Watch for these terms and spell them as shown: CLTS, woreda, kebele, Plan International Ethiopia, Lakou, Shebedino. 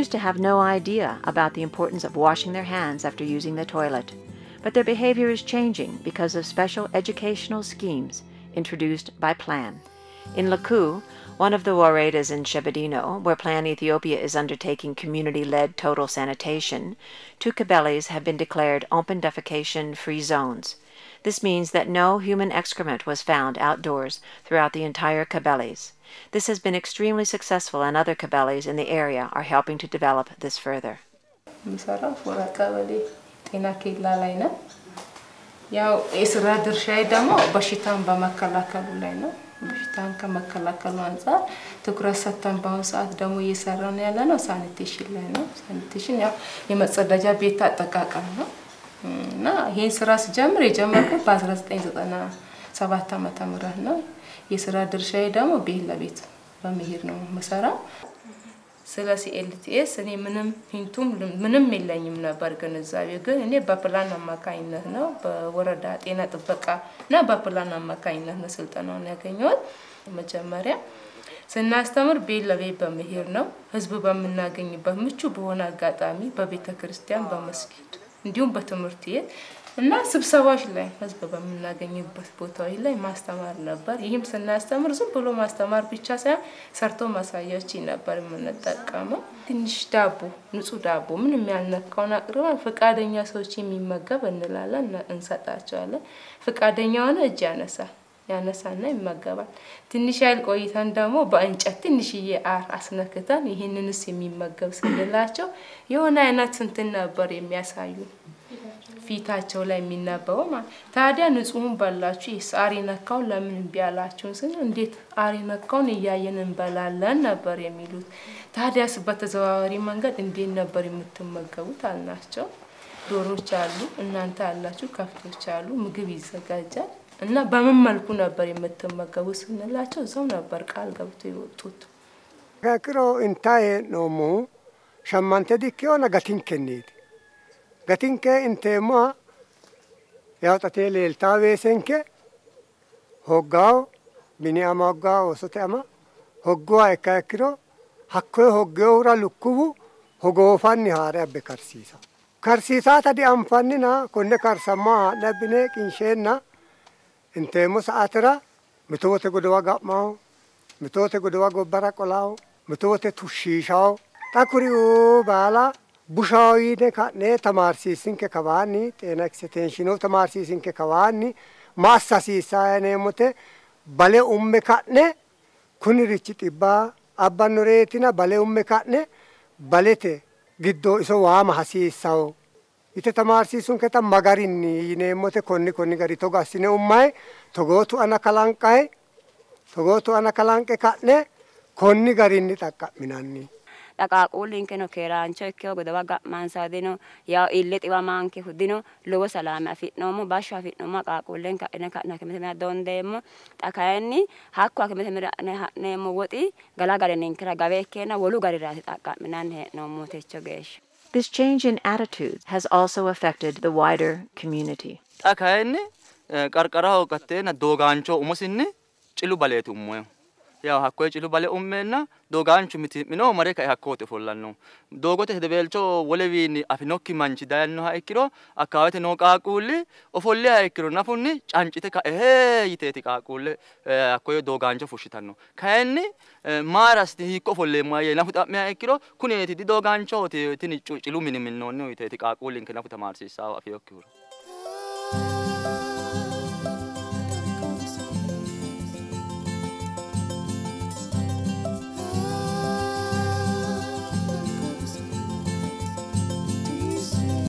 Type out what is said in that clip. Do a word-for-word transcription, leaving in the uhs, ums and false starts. used to have no idea about the importance of washing their hands after using the toilet, but their behavior is changing because of special educational schemes introduced by Plan. In Lakou, one of the Waredas in Shebedino, where Plan Ethiopia is undertaking community-led total sanitation, two kebeles have been declared open defecation-free zones. This means that no human excrement was found outdoors throughout the entire kebeles. This has been extremely successful, and other kebeles in the area are helping to develop this further. No, he's Ras Jamri, Jamaica, Pasras things at Anna Savata Matamurano. He's rather shadam or be labit. Bamihirno, Masara Selasi L T S and Eminum Pintum, Minum Millennium Barganazavia, good in a Bapalana Macaina, no, but what are that in at the Baca, no Bapalana Macaina, the Sultan on Nacanot, Majamare. Senastamur Billavi Bamihirno, Husbubamanagan Bamuchubuana Gatami, Babita Christian Bamaskit. Dium Batamurti, and not subsawashly, as Babam Nagani Botoile, Master Marlaber, him and Nastamar, Zumpolo Master Marpichasa, Sartomasayachina, Barmanata Kama, Tinstabu, Nusudabu, Miana Conacro, Facadena Sochimi Magavanella and Satachala, Facadena Janasa, Janasa name Magava, Tinishal Goitandamo, but in Chatinishi are as Nakatani, Hinusimi Magavs in the Lacho, Yona and Natsantena Bari Miasayu. Fitacho la mina boma, Tadia Nuzumba lachis, Arina Colam in Bialachus, and did Arina Coni Yayan and Bala Lana Bari Milut, Tadias Batazarimanga and Dina Barimutamagotal Nacho, Doro Chalu, and Nanta Lachu Cafto Chalu, Mugiviza Gaja. And now, Bam Malcuna Barimatamagavus and the Lacho Zona Barcalga to Tut. Gacro entire no more, Shamantedikiona Gatinke need. Gatinke in Tema Yatatele el Tave Senke Hogao, Biniamagao Sotama, Hogua Cacro, Hako Hogora Lukubu, Hogofani Harabe Carcisa. Carcisata di Ampanina, Condecar Sama, Labinek in Shena. In terms of Atera, Metote Godoga Mao, Metote Godogo Baracolao, Metote Tushishao, Takurio Bala, Bushoi de Catne, Tamarsi Sinke Cavani, an extension of Tamarsi Sinke Cavani, Massa Sisa and Emote, Bale Umme Catne, Kunirichitiba, Abanoretina, Bale Umme Catne, Balete, Giddo Isoam Hasi Sao. It is a marcisum cat magarini, nemote coniconigatoga sineumai, to go to Anacalancae, to go to Anacalanca catne, conigarinita catminani. Like our old Lincoln of Keran, Checo, the Wagat Mansadino, Ya Ilitiva Manke, Hudino, Low Salam, I fit no more, Basha fit no more, Lenka and a catnacamina don demo, Takani, Hakwa Cametemera and a name of Woody, Galagarin in Kragavekena, Wolugarit at Catminan, no more Techogesh. This change in attitudes has also affected the wider community.